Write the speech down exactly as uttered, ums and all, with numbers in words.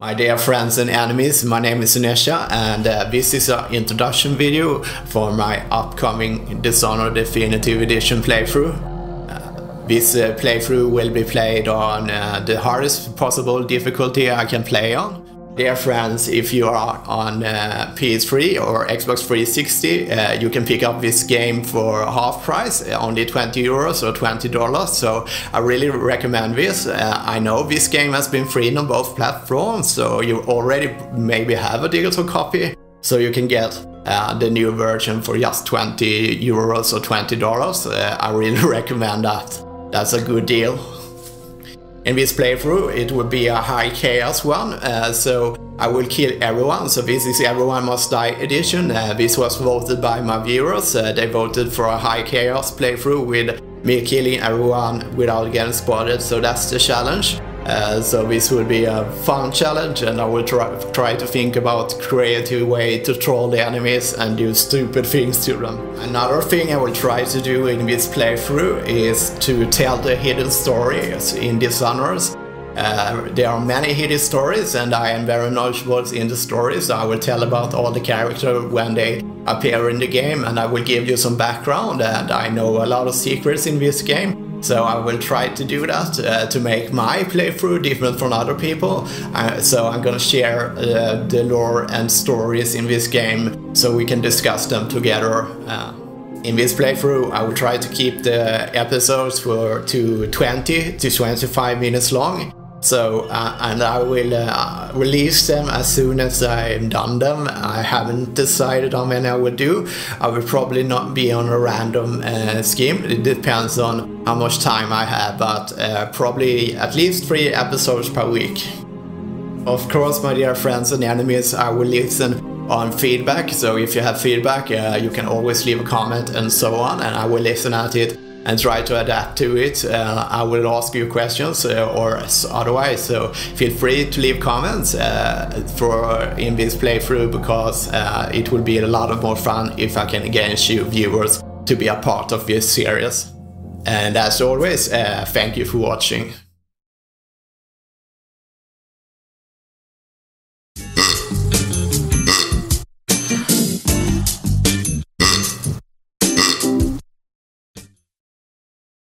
My dear friends and enemies, my name is Sunesha, and uh, this is an introduction video for my upcoming Dishonored Definitive Edition playthrough. Uh, this uh, playthrough will be played on uh, the hardest possible difficulty I can play on. Dear friends, if you are on uh, P S three or Xbox three sixty, uh, you can pick up this game for half price, only twenty euros or twenty dollars, so I really recommend this. Uh, I know this game has been free on both platforms, so you already maybe have a digital copy, so you can get uh, the new version for just twenty euros or twenty dollars. Uh, I really recommend that. That's a good deal. In this playthrough, it will be a high chaos one, uh, so I will kill everyone. So this is Everyone Must Die edition. Uh, this was voted by my viewers. Uh, they voted for a high chaos playthrough with me killing everyone without getting spotted, so that's the challenge. Uh, so this will be a fun challenge, and I will try, try to think about creative way to troll the enemies and do stupid things to them. Another thing I will try to do in this playthrough is to tell the hidden stories in Dishonored. Uh, there are many hidden stories, and I am very knowledgeable in the stories, so I will tell about all the characters when they appear in the game, and I will give you some background, and I know a lot of secrets in this game. So I will try to do that uh, to make my playthrough different from other people. Uh, so I'm gonna share uh, the lore and stories in this game so we can discuss them together. Uh, in this playthrough I will try to keep the episodes for to twenty to twenty-five minutes long. So uh, and I will uh, release them as soon as I've done them. I haven't decided how many I will do. I will probably not be on a random uh, scheme. It depends on how much time I have, but uh, probably at least three episodes per week. Of course, my dear friends and enemies, I will listen on feedback. So if you have feedback, uh, you can always leave a comment and so on, and I will listen at it and try to adapt to it. Uh, I will ask you questions uh, or otherwise, so feel free to leave comments uh, for in this playthrough, because uh, it will be a lot of more fun if I can engage you viewers to be a part of this series. And as always, uh, thank you for watching.